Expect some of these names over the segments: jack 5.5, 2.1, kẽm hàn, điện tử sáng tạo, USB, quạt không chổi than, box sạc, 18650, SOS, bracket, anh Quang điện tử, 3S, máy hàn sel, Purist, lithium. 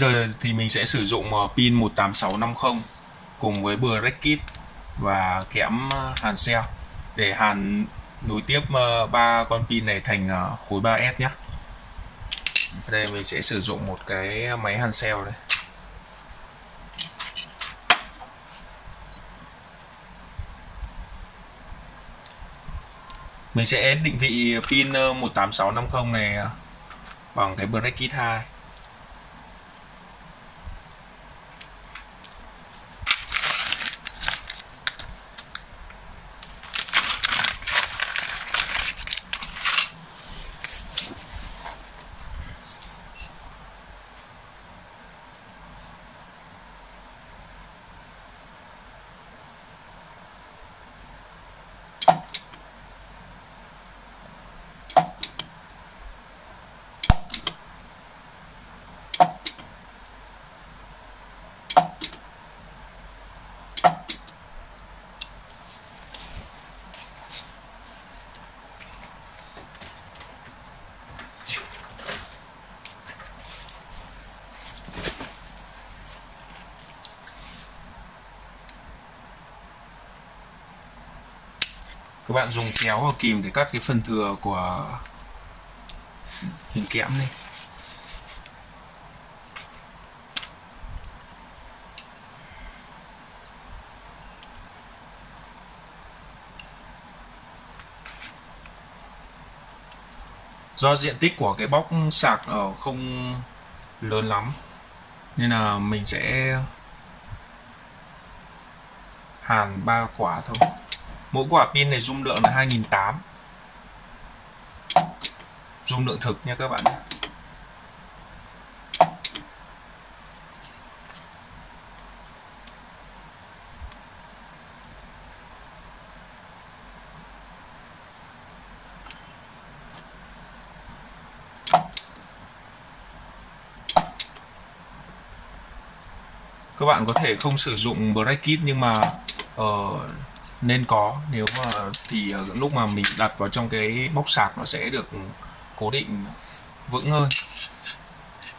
Bây giờ thì mình sẽ sử dụng pin 18650 cùng với bracket và kẽm hàn sel để hàn nối tiếp ba con pin này thành khối 3S nhé. Ở đây mình sẽ sử dụng một cái máy hàn sel đây. Mình sẽ định vị pin 18650 này bằng cái bracket 2. Các bạn dùng kéo và kìm để cắt cái phần thừa của hình kẽm này. Do diện tích của cái box sạc ở không lớn lắm nên là mình sẽ hàn 3 quả thôi. Mỗi quả pin này dung lượng là 2.800, dung lượng thực nha các bạn. Các bạn có thể không sử dụng bracket nhưng mà nên có, nếu mà thì lúc mà mình đặt vào trong cái box sạc nó sẽ được cố định vững hơn,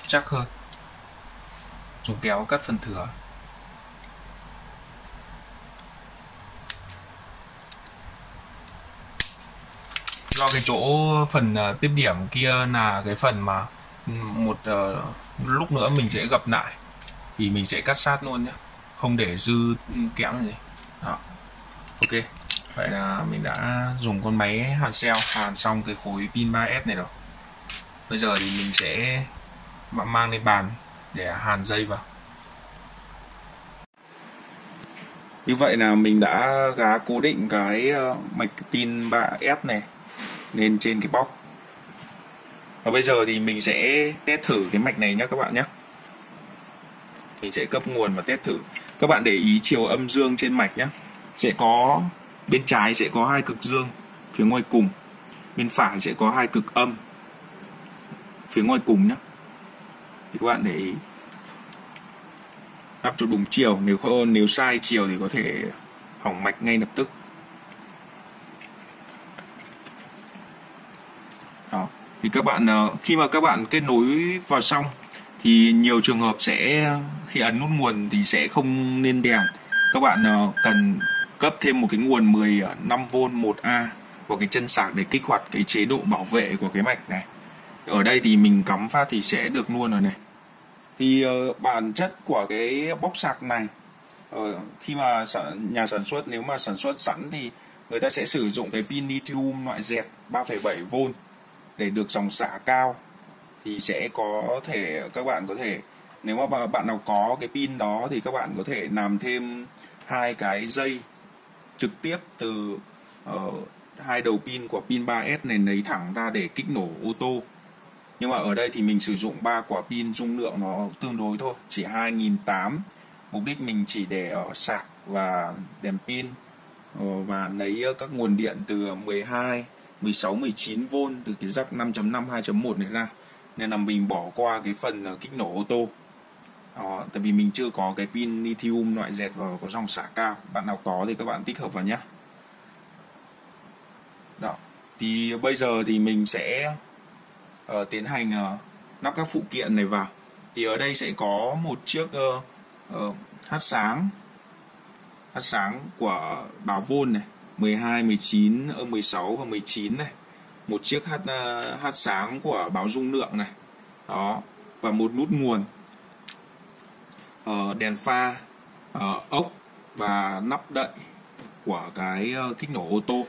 chắc hơn. Dùng kéo cắt phần thừa. Do cái chỗ phần tiếp điểm kia là cái phần mà một lúc nữa mình sẽ gặp lại thì mình sẽ cắt sát luôn nhé, không để dư kẽm gì. Đó. Ok, vậy là mình đã dùng con máy hàn sel hàn xong cái khối pin 3S này rồi. Bây giờ thì mình sẽ mang lên bàn để hàn dây vào. Như vậy là mình đã gá cố định cái mạch pin 3S này lên trên cái box. Và bây giờ thì mình sẽ test thử cái mạch này nhé các bạn nhé. Mình sẽ cấp nguồn và test thử. Các bạn để ý chiều âm dương trên mạch nhé. Sẽ có bên trái sẽ có hai cực dương phía ngoài cùng, bên phải sẽ có hai cực âm phía ngoài cùng nhé. Thì các bạn để ý áp cho đúng chiều, nếu sai chiều thì có thể hỏng mạch ngay lập tức. Đó. Thì các bạn khi mà các bạn kết nối vào xong thì nhiều trường hợp sẽ khi ấn nút nguồn thì sẽ không lên đèn. Các bạn cần cấp thêm một cái nguồn 15V 1A vào cái chân sạc để kích hoạt cái chế độ bảo vệ của cái mạch này. Ở đây thì mình cắm phát thì sẽ được luôn rồi này. Thì bản chất của cái box sạc này, khi mà nhà sản xuất nếu mà sản xuất sẵn thì người ta sẽ sử dụng cái pin lithium loại dẹt 3,7V để được dòng xả cao. Thì sẽ có thể các bạn có thể, nếu mà bạn nào có cái pin đó thì các bạn có thể làm thêm hai cái dây trực tiếp từ hai đầu pin của pin 3S này lấy thẳng ra để kích nổ ô tô. Nhưng mà ở đây thì mình sử dụng 3 quả pin dung lượng nó tương đối thôi, chỉ 2.800. Mục đích mình chỉ để ở sạc và đèn pin và lấy các nguồn điện từ 12, 16, 19V từ cái jack 5.5, 2.1 này ra. Nên là mình bỏ qua cái phần kích nổ ô tô. Đó, tại vì mình chưa có cái pin lithium loại dẹt và có dòng xả cao. Bạn nào có thì các bạn tích hợp vào nhé. Đó. Thì bây giờ thì mình sẽ tiến hành lắp các phụ kiện này vào. Thì ở đây sẽ có một chiếc hát sáng của báo vôn này, 12, 19, 16 và 19 này, một chiếc hát sáng của báo dung lượng này, đó, và một nút nguồn, đèn pha, ốc và nắp đậy của cái kích nổ ô tô.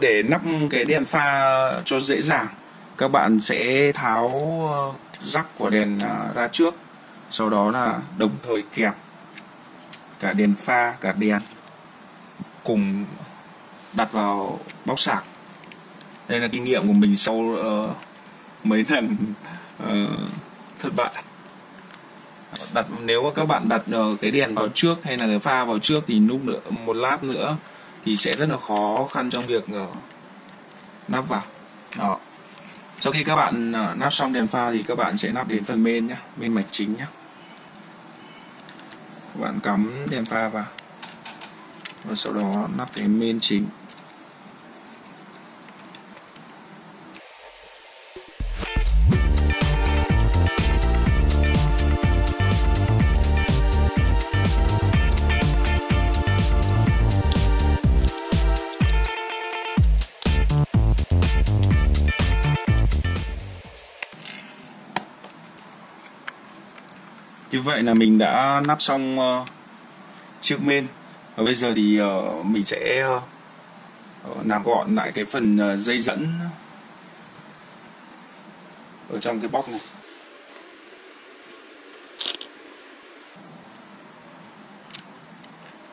Để nắp cái đèn pha cho dễ dàng, các bạn sẽ tháo jack của đèn ra trước, sau đó là đồng thời kẹp cả đèn pha, cả đèn cùng đặt vào box sạc. Đây là kinh nghiệm của mình sau mấy lần thất bại. Nếu mà các bạn đặt cái đèn vào trước hay là cái pha vào trước thì lúc nữa, một lát nữa thì sẽ rất là khó khăn trong việc nắp vào. Đó. Sau khi các bạn nắp xong đèn pha thì các bạn sẽ nắp đến phần main nhé, main mạch chính nhé. Các bạn cắm đèn pha vào và sau đó nắp đến main chính. Như vậy là mình đã nắp xong chiếc main. Và bây giờ thì mình sẽ làm gọn lại cái phần dây dẫn ở trong cái box này.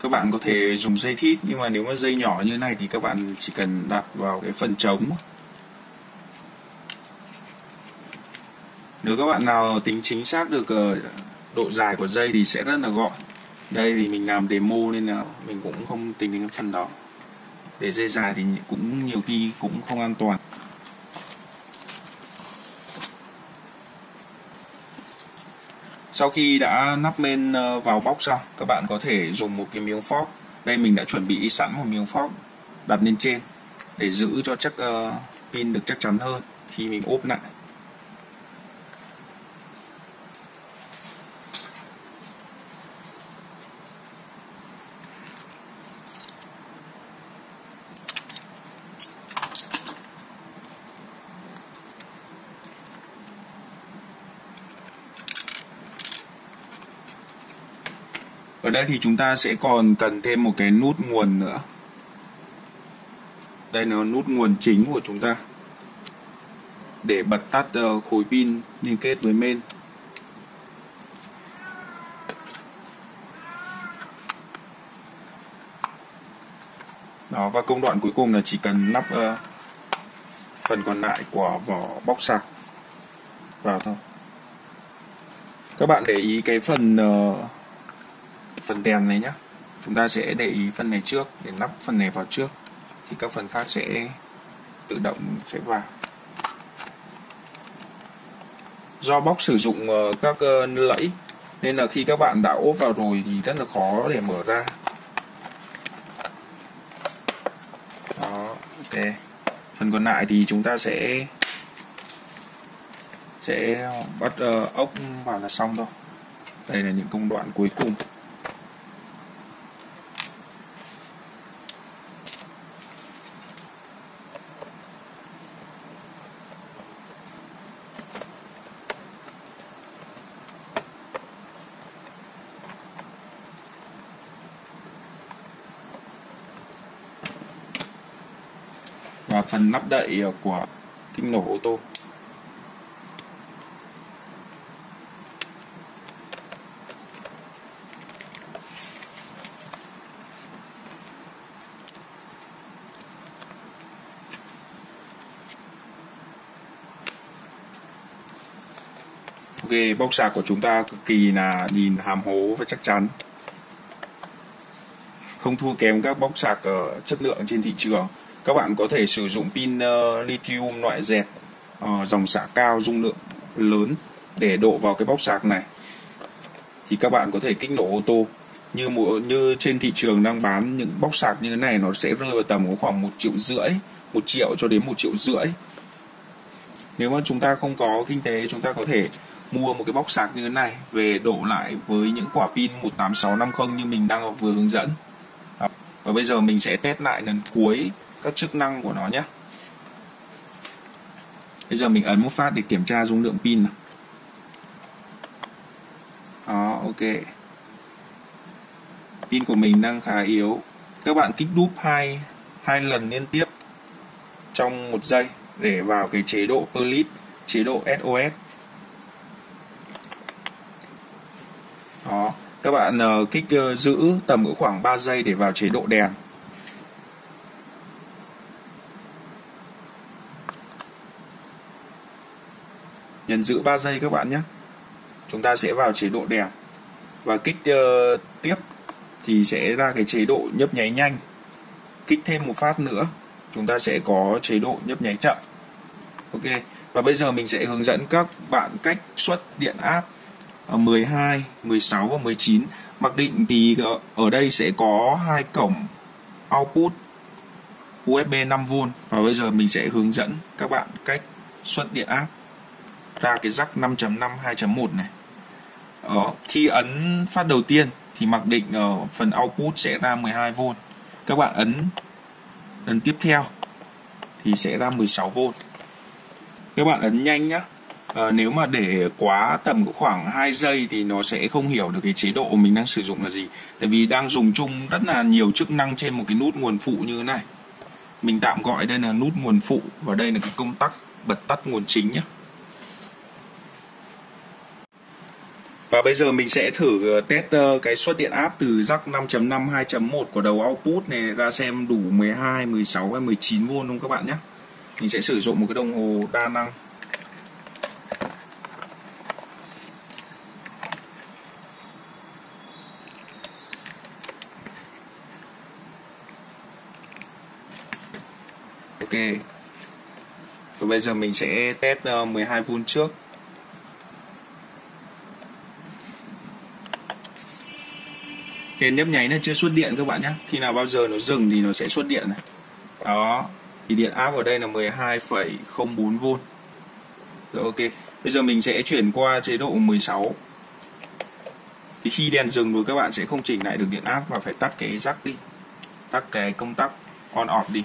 Các bạn có thể dùng dây thít, nhưng mà nếu mà dây nhỏ như thế này thì các bạn chỉ cần đặt vào cái phần trống. Nếu các bạn nào tính chính xác được độ dài của dây thì sẽ rất là gọn. Đây thì mình làm demo nên là mình cũng không tính đến cái phần đó. Để dây dài thì cũng nhiều khi cũng không an toàn. Sau khi đã nắp lên vào box xong, các bạn có thể dùng một cái miếng fork. Đây mình đã chuẩn bị sẵn một miếng fork đặt lên trên để giữ cho chắc pin được chắc chắn hơn khi mình ốp lại. Ở đây thì chúng ta sẽ còn cần thêm một cái nút nguồn nữa. Đây là nút nguồn chính của chúng ta, để bật tắt khối pin liên kết với main. Đó, và công đoạn cuối cùng là chỉ cần lắp phần còn lại của vỏ box sạc vào thôi. Các bạn để ý cái phần đèn này nhé, chúng ta sẽ để ý phần này trước, để lắp phần này vào trước thì các phần khác sẽ tự động sẽ vào. Do box sử dụng các lẫy nên là khi các bạn đã ốp vào rồi thì rất là khó để mở ra. Đó, ok. Phần còn lại thì chúng ta sẽ bắt ốc vào là xong thôi. Đây là những công đoạn cuối cùng. Và phần nắp đậy của kích nổ ô tô. Ok, box sạc của chúng ta cực kỳ là nhìn hàm hố và chắc chắn, không thua kém các box sạc chất lượng trên thị trường. Các bạn có thể sử dụng pin lithium loại dẹt dòng xả cao, dung lượng lớn để độ vào cái box sạc này thì các bạn có thể kích nổ ô tô. Như trên thị trường đang bán những box sạc như thế này nó sẽ rơi vào tầm khoảng 1,5 triệu, 1 triệu cho đến 1,5 triệu. Nếu mà chúng ta không có kinh tế, chúng ta có thể mua một cái box sạc như thế này về đổ lại với những quả pin 18650 như mình đang vừa hướng dẫn. Và bây giờ mình sẽ test lại lần cuối các chức năng của nó nhé. Bây giờ mình ấn một phát để kiểm tra dung lượng pin nào. Đó, ok. Pin của mình đang khá yếu. Các bạn kích đúp hai lần liên tiếp trong 1 giây để vào cái chế độ Purist, chế độ SOS. Đó, các bạn kích giữ tầm ở khoảng 3 giây để vào chế độ đèn. Nhấn giữ 3 giây các bạn nhé. Chúng ta sẽ vào chế độ đèn. Và kích tiếp thì sẽ ra cái chế độ nhấp nháy nhanh. Kích thêm một phát nữa, chúng ta sẽ có chế độ nhấp nháy chậm. Ok, và bây giờ mình sẽ hướng dẫn các bạn cách xuất điện áp 12, 16 và 19. Mặc định thì ở đây sẽ có 2 cổng output USB 5V. Và bây giờ mình sẽ hướng dẫn các bạn cách xuất điện áp ra cái jack 5.5 2.1 này. Khi ấn phát đầu tiên thì mặc định ở phần output sẽ ra 12V. Các bạn ấn lần tiếp theo thì sẽ ra 16V. Các bạn ấn nhanh nhé. Nếu mà để quá tầm khoảng 2 giây thì nó sẽ không hiểu được cái chế độ mình đang sử dụng là gì. Tại vì đang dùng chung rất là nhiều chức năng trên một cái nút nguồn phụ như thế này. Mình tạm gọi đây là nút nguồn phụ và đây là cái công tắc bật tắt nguồn chính nhé. Và bây giờ mình sẽ thử test cái suất điện áp từ jack 5.5 2.1 của đầu output này ra xem đủ 12, 16 hay 19V không các bạn nhé. Mình sẽ sử dụng một cái đồng hồ đa năng. Ok. Và bây giờ mình sẽ test 12V trước. Đèn nhấp nháy này chưa xuất điện các bạn nhé. Khi nào bao giờ nó dừng thì nó sẽ xuất điện này. Đó. Thì điện áp ở đây là 12,04V. Rồi ok. Bây giờ mình sẽ chuyển qua chế độ 16. Thì khi đèn dừng rồi các bạn sẽ không chỉnh lại được điện áp và phải tắt cái jack đi. Tắt cái công tắc on off đi.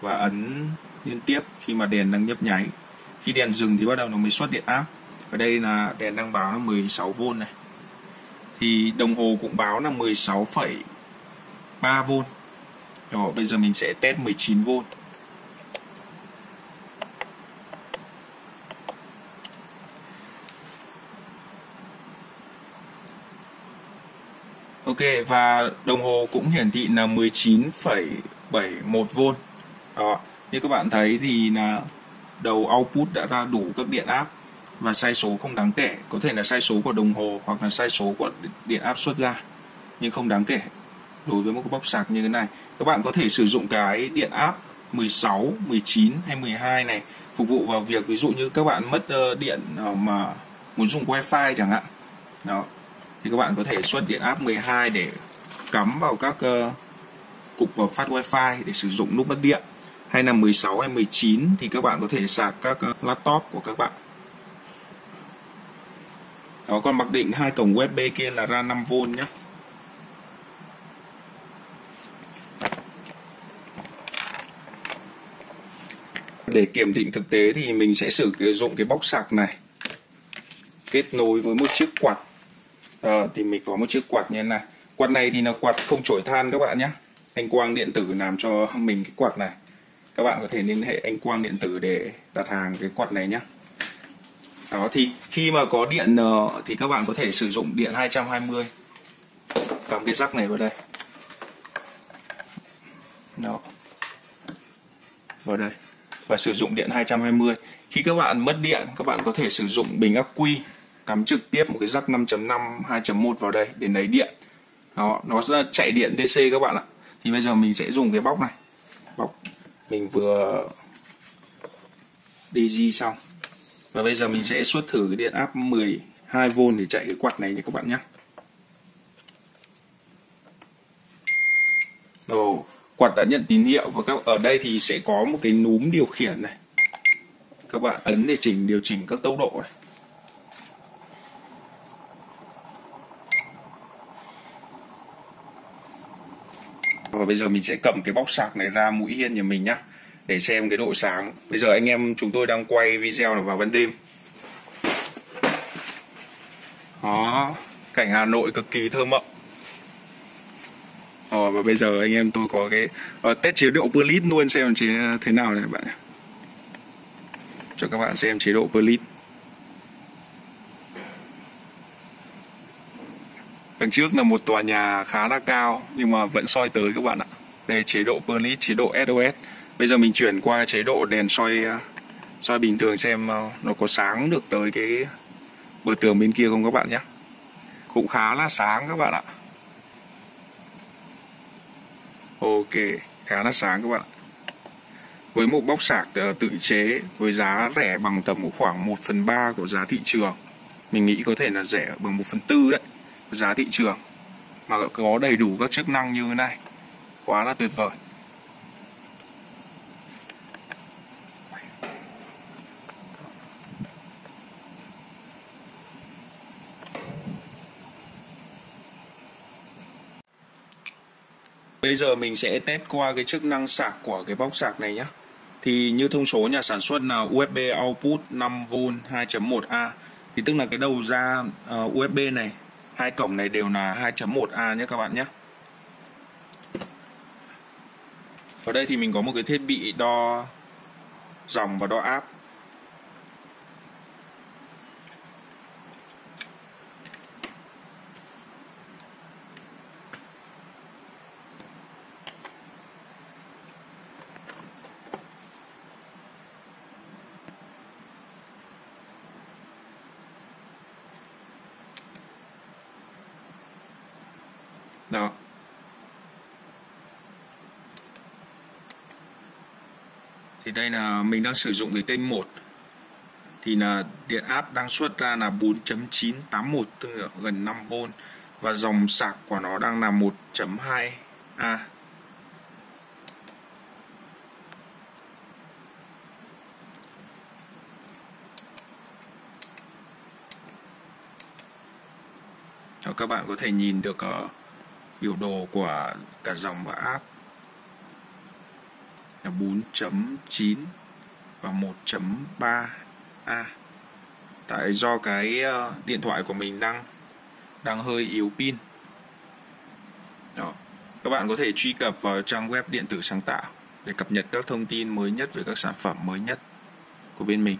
Và ấn liên tiếp khi mà đèn đang nhấp nháy. Khi đèn dừng thì bắt đầu nó mới xuất điện áp. Ở đây là đèn đang báo là 16V này. Thì đồng hồ cũng báo là 16,3V. Rồi, bây giờ mình sẽ test 19V. Ok, và đồng hồ cũng hiển thị là 19,71V. Đó, như các bạn thấy thì là đầu output đã ra đủ các điện áp và sai số không đáng kể, có thể là sai số của đồng hồ hoặc là sai số của điện áp xuất ra, nhưng không đáng kể đối với một cái box sạc như thế này. Các bạn có thể sử dụng cái điện áp 16, 19 hay 12 này phục vụ vào việc ví dụ như các bạn mất điện mà muốn dùng wifi chẳng hạn. Đó. Thì các bạn có thể xuất điện áp 12 để cắm vào các cục vào phát wifi để sử dụng lúc mất điện, hay là 16 hay 19 thì các bạn có thể sạc các laptop của các bạn. Đó, còn mặc định 2 cổng USB kia là ra 5V nhé. Để kiểm định thực tế thì mình sẽ sử dụng cái box sạc này kết nối với một chiếc quạt. Thì mình có một chiếc quạt như thế này. Quạt này thì là quạt không chổi than các bạn nhé. Anh Quang Điện Tử làm cho mình cái quạt này. Các bạn có thể liên hệ anh Quang Điện Tử để đặt hàng cái quạt này nhé. Đó, thì khi mà có điện thì các bạn có thể sử dụng điện 220. Cắm cái jack này vào đây. Đó. Vào đây. Và sử dụng điện 220. Khi các bạn mất điện, các bạn có thể sử dụng bình ắc quy cắm trực tiếp một cái jack 5.5 2.1 vào đây để lấy điện. Đó, nó sẽ chạy điện DC các bạn ạ. Thì bây giờ mình sẽ dùng cái bóc này. Bóc mình vừa DG xong. Và bây giờ mình sẽ xuất thử cái điện áp 12V để chạy cái quạt này nha các bạn nhé. Rồi, quạt đã nhận tín hiệu và ở đây thì sẽ có một cái núm điều khiển này. Các bạn ấn để điều chỉnh các tốc độ này. Và bây giờ mình sẽ cầm cái box sạc này ra mũi hiên nhà mình nhá, để xem cái độ sáng. Bây giờ anh em chúng tôi đang quay video là vào ban đêm. Đó, cảnh Hà Nội cực kỳ thơ mộng. Và bây giờ anh em tôi có cái test chế độ Purist luôn xem chế thế nào này bạn. Cho các bạn xem chế độ Purist. Đằng trước là một tòa nhà khá là cao nhưng mà vẫn soi tới các bạn ạ. Đây chế độ Purist, chế độ SOS. Bây giờ mình chuyển qua chế độ đèn soi bình thường xem nó có sáng được tới cái bờ tường bên kia không các bạn nhé. Cũng khá là sáng các bạn ạ. Ok, khá là sáng các bạn ạ. Với một box sạc tự chế với giá rẻ bằng tầm khoảng 1/3 của giá thị trường. Mình nghĩ có thể là rẻ bằng 1/4 đấy, giá thị trường. Mà có đầy đủ các chức năng như thế này, quá là tuyệt vời. Bây giờ mình sẽ test qua cái chức năng sạc của cái box sạc này nhé. Thì như thông số nhà sản xuất là USB output 5V 2.1A. Thì tức là cái đầu ra USB này, hai cổng này đều là 2.1A nhé các bạn nhé. Ở đây thì mình có một cái thiết bị đo dòng và đo áp. Đó. Thì đây là mình đang sử dụng cái kênh 1. Thì là điện áp đang xuất ra là 4.981, tương đương gần 5V. Và dòng sạc của nó đang là 1.2A. Đó, các bạn có thể nhìn được biểu đồ của cả dòng và áp là 4.9 và 1.3A. Tại do cái điện thoại của mình đang hơi yếu pin. Đó. Các bạn có thể truy cập vào trang web điện tử sáng tạo để cập nhật các thông tin mới nhất về các sản phẩm mới nhất của bên mình.